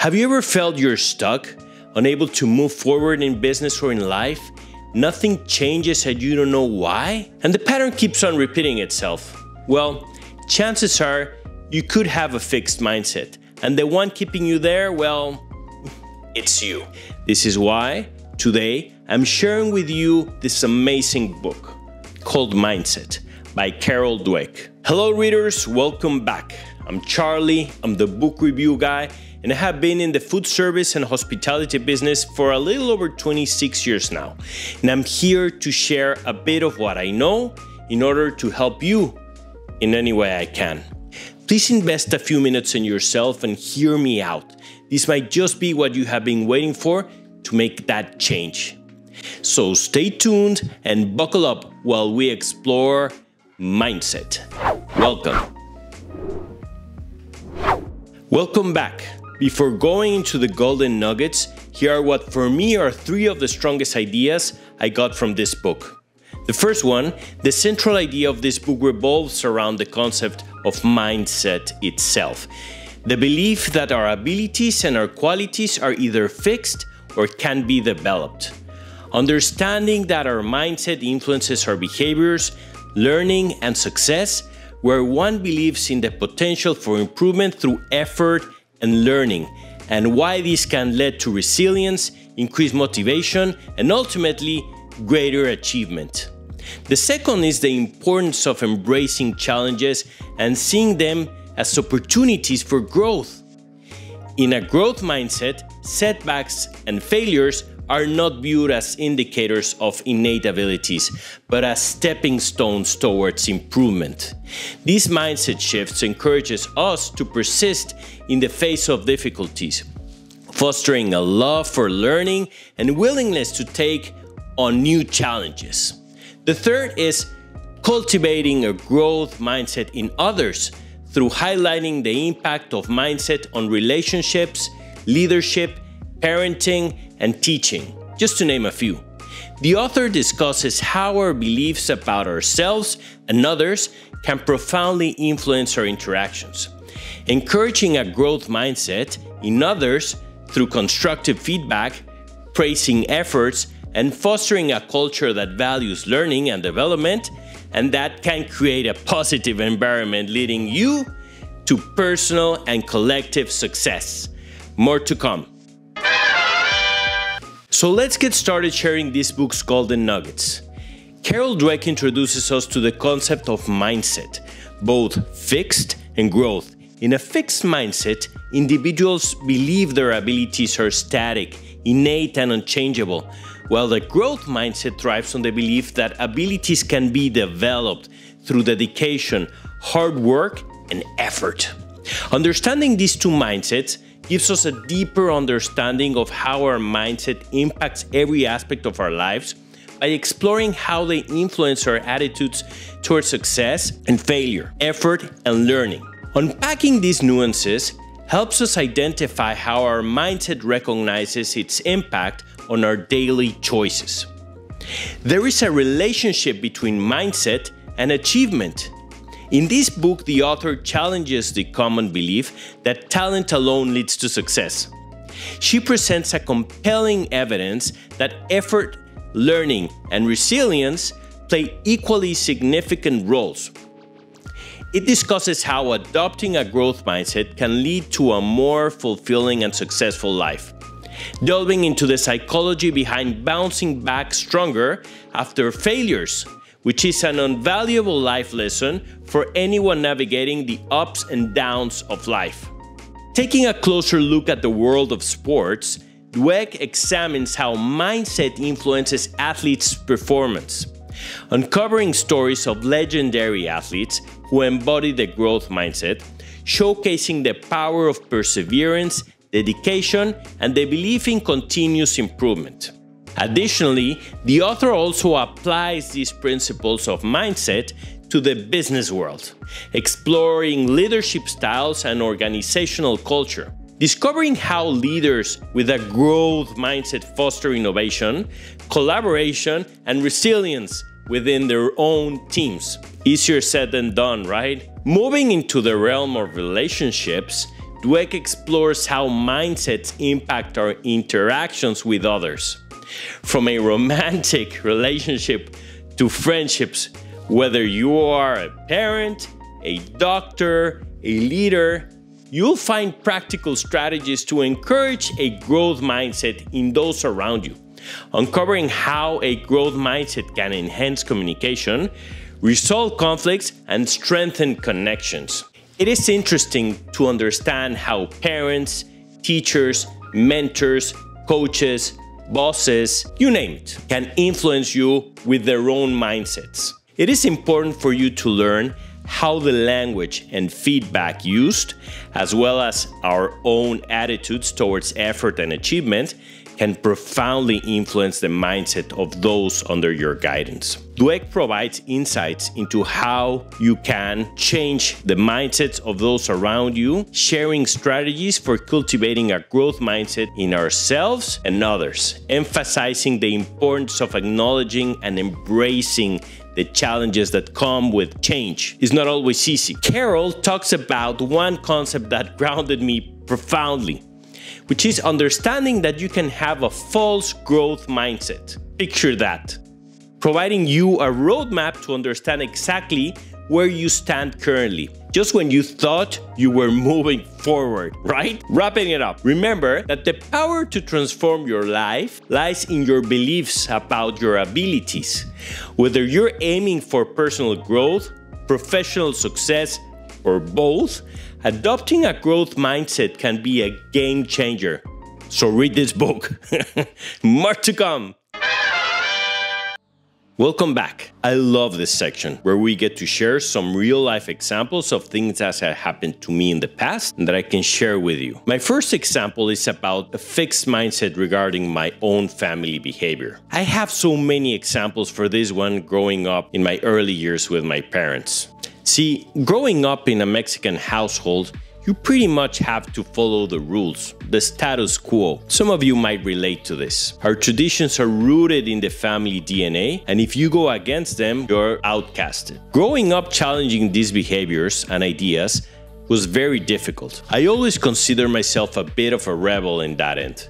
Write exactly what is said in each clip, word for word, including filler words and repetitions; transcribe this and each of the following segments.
Have you ever felt you're stuck, unable to move forward in business or in life? Nothing changes and you don't know why? And the pattern keeps on repeating itself. Well, chances are you could have a fixed mindset, and the one keeping you there, well, it's you. This is why today I'm sharing with you this amazing book called Mindset by Carol Dweck. Hello readers, welcome back. I'm Charlie, I'm the book review guy, and I have been in the food service and hospitality business for a little over twenty-six years now. And I'm here to share a bit of what I know in order to help you in any way I can. Please invest a few minutes in yourself and hear me out. This might just be what you have been waiting for to make that change. So stay tuned and buckle up while we explore mindset. Welcome. Welcome back. Before going into the golden nuggets, here are what for me are three of the strongest ideas I got from this book. The first one, the central idea of this book revolves around the concept of mindset itself. The belief that our abilities and our qualities are either fixed or can be developed. Understanding that our mindset influences our behaviors, learning, and success, where one believes in the potential for improvement through effort and learning, and why this can lead to resilience, increased motivation, and ultimately greater achievement. The second is the importance of embracing challenges and seeing them as opportunities for growth. In a growth mindset, setbacks and failures are not viewed as indicators of innate abilities, but as stepping stones towards improvement. These mindset shifts encourages us to persist in the face of difficulties, fostering a love for learning and willingness to take on new challenges. The third is cultivating a growth mindset in others through highlighting the impact of mindset on relationships, leadership, parenting, and teaching, just to name a few. The author discusses how our beliefs about ourselves and others can profoundly influence our interactions. Encouraging a growth mindset in others through constructive feedback, praising efforts, and fostering a culture that values learning and development, and that can create a positive environment leading you to personal and collective success. More to come. So let's get started sharing this book's golden nuggets. Carol Dweck introduces us to the concept of mindset, both fixed and growth. In a fixed mindset, individuals believe their abilities are static, innate, and unchangeable, while the growth mindset thrives on the belief that abilities can be developed through dedication, hard work, and effort. Understanding these two mindsets gives us a deeper understanding of how our mindset impacts every aspect of our lives by exploring how they influence our attitudes towards success and failure, effort and learning. Unpacking these nuances helps us identify how our mindset recognizes its impact on our daily choices. There is a relationship between mindset and achievement. In this book, the author challenges the common belief that talent alone leads to success. She presents a compelling evidence that effort, learning, and resilience play equally significant roles. It discusses how adopting a growth mindset can lead to a more fulfilling and successful life, delving into the psychology behind bouncing back stronger after failures, which is an invaluable life lesson for anyone navigating the ups and downs of life. Taking a closer look at the world of sports, Dweck examines how mindset influences athletes' performance, uncovering stories of legendary athletes who embody the growth mindset, showcasing the power of perseverance, dedication, and the belief in continuous improvement. Additionally, the author also applies these principles of mindset to the business world, exploring leadership styles and organizational culture, discovering how leaders with a growth mindset foster innovation, collaboration, and resilience within their own teams. Easier said than done, right? Moving into the realm of relationships, Dweck explores how mindsets impact our interactions with others, from a romantic relationship to friendships, whether you are a parent, a doctor, a leader. You'll find practical strategies to encourage a growth mindset in those around you, uncovering how a growth mindset can enhance communication, resolve conflicts, and strengthen connections. It is interesting to understand how parents, teachers, mentors, coaches, bosses, you name it, can influence you with their own mindsets. It is important for you to learn how the language and feedback used, as well as our own attitudes towards effort and achievement, can profoundly influence the mindset of those under your guidance. Dweck provides insights into how you can change the mindsets of those around you, sharing strategies for cultivating a growth mindset in ourselves and others, emphasizing the importance of acknowledging and embracing the challenges that come with change. It's not always easy. Carol talks about one concept that grounded me profoundly, which is understanding that you can have a false growth mindset. Picture that, providing you a roadmap to understand exactly where you stand currently, just when you thought you were moving forward, right? Wrapping it up, remember that the power to transform your life lies in your beliefs about your abilities. Whether you're aiming for personal growth, professional success, or both, adopting a growth mindset can be a game changer. So read this book. More to come. Welcome back. I love this section where we get to share some real life examples of things that have happened to me in the past and that I can share with you. My first example is about a fixed mindset regarding my own family behavior. I have so many examples for this one growing up in my early years with my parents. See, growing up in a Mexican household, you pretty much have to follow the rules, the status quo. Some of you might relate to this. Our traditions are rooted in the family D N A, and if you go against them, you're outcasted. Growing up challenging these behaviors and ideas was very difficult. I always consider myself a bit of a rebel in that end.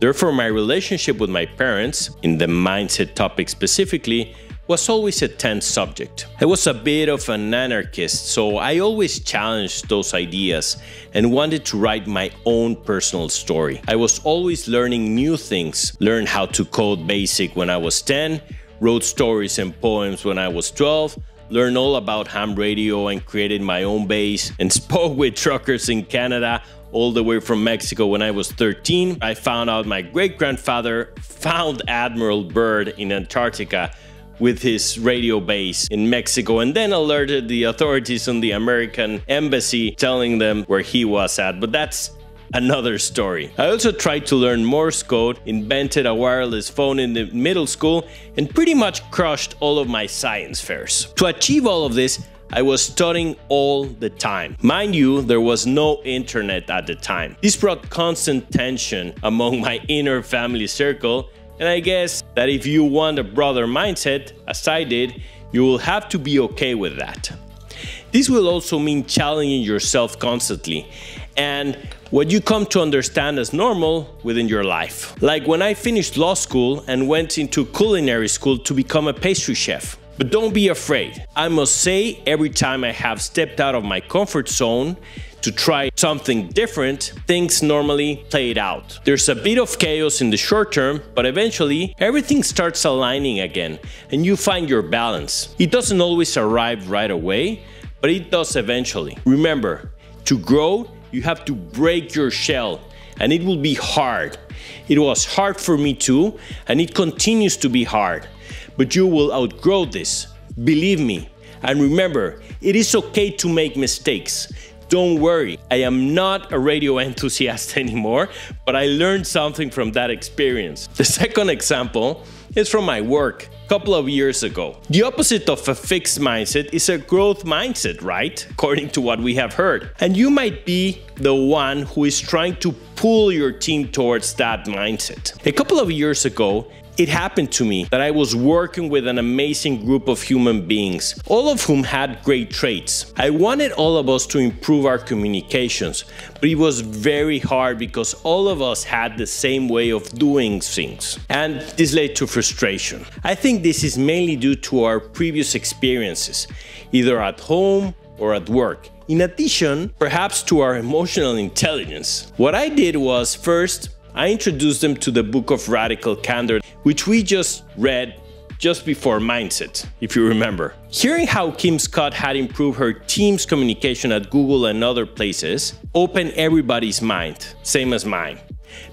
Therefore, my relationship with my parents, in the mindset topic specifically, was always a tense subject. I was a bit of an anarchist, so I always challenged those ideas and wanted to write my own personal story. I was always learning new things, learned how to code basic when I was ten, wrote stories and poems when I was twelve, learned all about ham radio and created my own base, and spoke with truckers in Canada all the way from Mexico when I was thirteen. I found out my great-grandfather found Admiral Byrd in Antarctica with his radio base in Mexico, and then alerted the authorities on the American embassy, telling them where he was at, but that's another story. I also tried to learn Morse code, invented a wireless phone in the middle school, and pretty much crushed all of my science fairs. To achieve all of this, I was studying all the time. Mind you, there was no internet at the time. This brought constant tension among my inner family circle, and I guess that if you want a brother mindset, as I did, you will have to be okay with that. This will also mean challenging yourself constantly and what you come to understand as normal within your life. Like when I finished law school and went into culinary school to become a pastry chef. But don't be afraid. I must say, every time I have stepped out of my comfort zone to try something different, things normally played out. There's a bit of chaos in the short term, but eventually everything starts aligning again and you find your balance. It doesn't always arrive right away, but it does eventually. Remember, to grow, you have to break your shell, and it will be hard. It was hard for me too, and it continues to be hard, but you will outgrow this, believe me. And remember, it is okay to make mistakes. Don't worry, I am not a radio enthusiast anymore, but I learned something from that experience. The second example is from my work a couple of years ago. The opposite of a fixed mindset is a growth mindset, right? According to what we have heard. And you might be the one who is trying to pull your team towards that mindset. A couple of years ago, It happened to me that I was working with an amazing group of human beings, all of whom had great traits. I wanted all of us to improve our communications, but it was very hard because all of us had the same way of doing things, and this led to frustration. I think this is mainly due to our previous experiences, either at home or at work. In addition, perhaps to our emotional intelligence. What I did was, first, I introduced them to the book of Radical Candor, which we just read just before Mindset, if you remember. Hearing how Kim Scott had improved her team's communication at Google and other places opened everybody's mind, same as mine,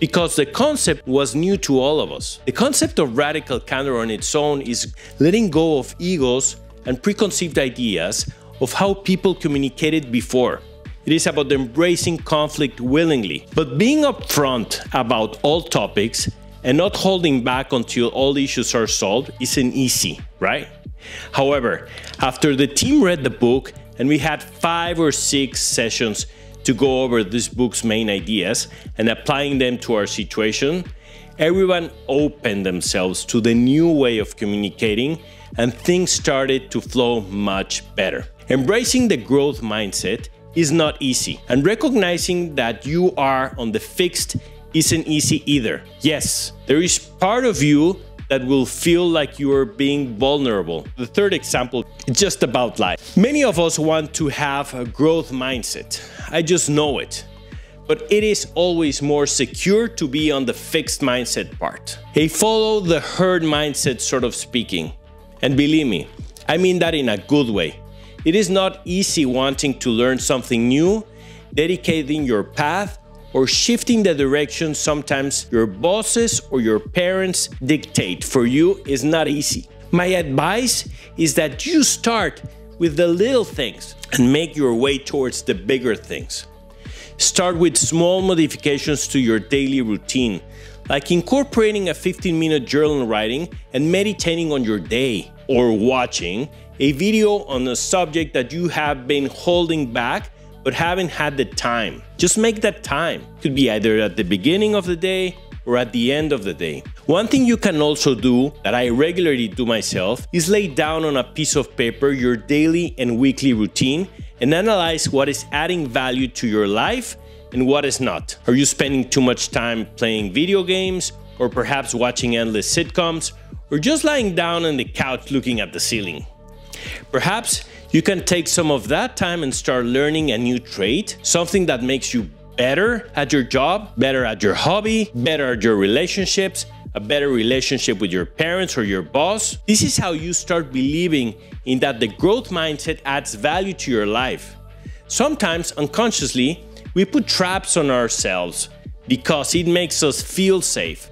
because the concept was new to all of us. The concept of Radical Candor on its own is letting go of egos and preconceived ideas of how people communicated before. It is about embracing conflict willingly, but being upfront about all topics and not holding back until all issues are solved isn't easy, right? However, after the team read the book and we had five or six sessions to go over this book's main ideas and applying them to our situation, everyone opened themselves to the new way of communicating and things started to flow much better. Embracing the growth mindset is not easy, and recognizing that you are on the fixed isn't easy either. Yes, there is part of you that will feel like you are being vulnerable. The third example is just about life. Many of us want to have a growth mindset. I just know it. But it is always more secure to be on the fixed mindset part. A follow the herd mindset sort of speaking. And believe me, I mean that in a good way. It is not easy wanting to learn something new, dedicating your path, or shifting the direction sometimes your bosses or your parents dictate for you is not easy. My advice is that you start with the little things and make your way towards the bigger things. Start with small modifications to your daily routine, like incorporating a fifteen minute journal writing and meditating on your day, or watching a video on a subject that you have been holding back but haven't had the time. Just make that time. It could be either at the beginning of the day or at the end of the day. One thing you can also do that I regularly do myself is lay down on a piece of paper your daily and weekly routine and analyze what is adding value to your life and what is not. Are you spending too much time playing video games, or perhaps watching endless sitcoms, or just lying down on the couch looking at the ceiling? Perhaps you can take some of that time and start learning a new trait, something that makes you better at your job, better at your hobby, better at your relationships, a better relationship with your parents or your boss. This is how you start believing in that the growth mindset adds value to your life. Sometimes unconsciously, we put traps on ourselves because it makes us feel safe,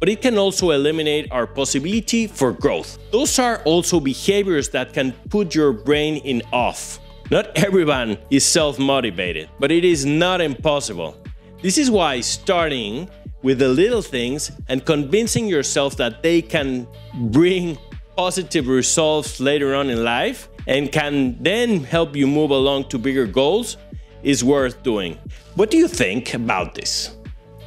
but it can also eliminate our possibility for growth. Those are also behaviors that can put your brain in off. Not everyone is self-motivated, but it is not impossible. This is why starting with the little things and convincing yourself that they can bring positive results later on in life and can then help you move along to bigger goals is worth doing. What do you think about this?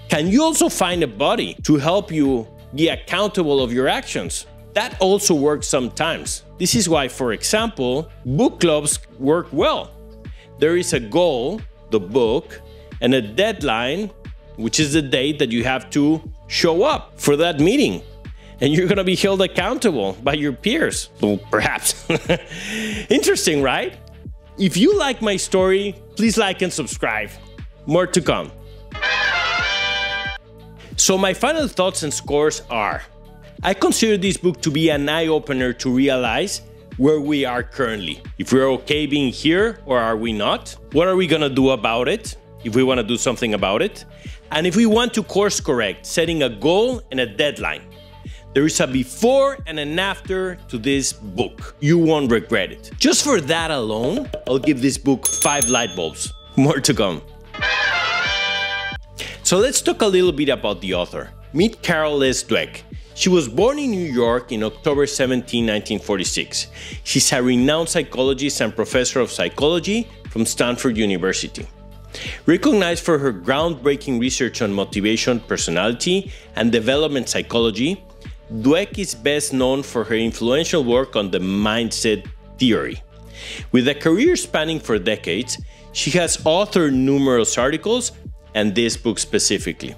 Can you also find a buddy to help you be accountable of your actions? That also works sometimes. This is why, for example, book clubs work well. There is a goal, the book, and a deadline, which is the date that you have to show up for that meeting. And you're gonna be held accountable by your peers. Well, perhaps. Interesting, right? If you like my story, please like and subscribe. More to come. So my final thoughts and scores are, I consider this book to be an eye-opener to realize where we are currently. If we're okay being here, or are we not? What are we gonna do about it, if we wanna do something about it? And if we want to course correct, setting a goal and a deadline. There is a before and an after to this book. You won't regret it. Just for that alone, I'll give this book five light bulbs. More to come. So let's talk a little bit about the author. Meet Carol Dweck. She was born in New York in October seventeenth, nineteen forty-six. She's a renowned psychologist and professor of psychology from Stanford University. Recognized for her groundbreaking research on motivation, personality, and development psychology, Dweck is best known for her influential work on the mindset theory. With a career spanning for decades, she has authored numerous articles and this book specifically.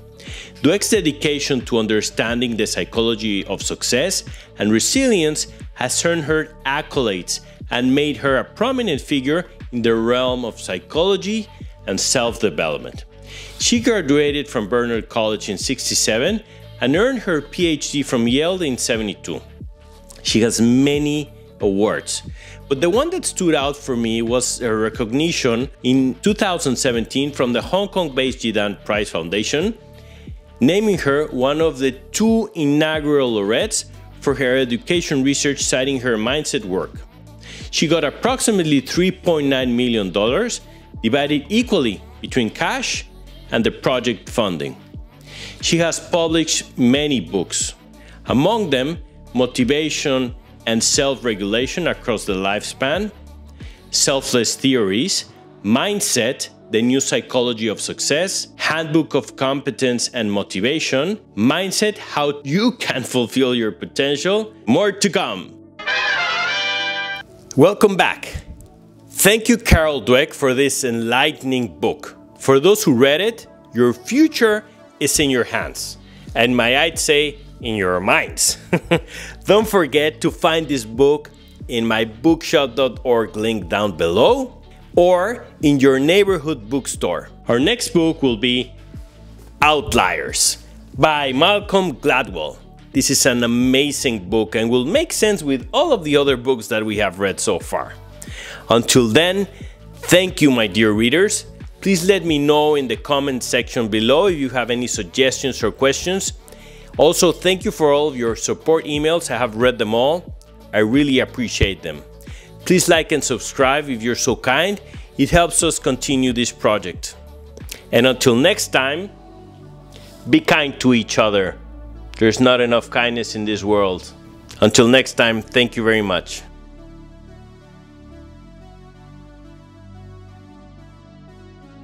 Dweck's dedication to understanding the psychology of success and resilience has earned her accolades and made her a prominent figure in the realm of psychology and self-development. She graduated from Barnard College in sixty-seven and earned her P H D from Yale in seventy-two. She has many awards, but the one that stood out for me was her recognition in two thousand seventeen from the Hong Kong-based Jidan Prize Foundation, naming her one of the two inaugural laureates for her education research citing her mindset work. She got approximately three point nine million dollars, divided equally between cash and the project funding. She has published many books, among them Motivation and Self-Regulation Across the Lifespan, Selfless Theories, Mindset, The New Psychology of Success, Handbook of Competence and Motivation, Mindset, How You Can Fulfill Your Potential, more to come. Welcome back. Thank you, Carol Dweck, for this enlightening book. For those who read it, your future is in your hands, and might I say, in your minds. Don't forget to find this book in my bookshop dot org link down below or in your neighborhood bookstore. Our next book will be Outliers by Malcolm Gladwell. This is an amazing book and will make sense with all of the other books that we have read so far. Until then, thank you, my dear readers. Please let me know in the comment section below if you have any suggestions or questions. Also, thank you for all of your support emails. I have read them all. I really appreciate them. Please like and subscribe if you're so kind. It helps us continue this project. And until next time, be kind to each other. There's not enough kindness in this world. Until next time, thank you very much.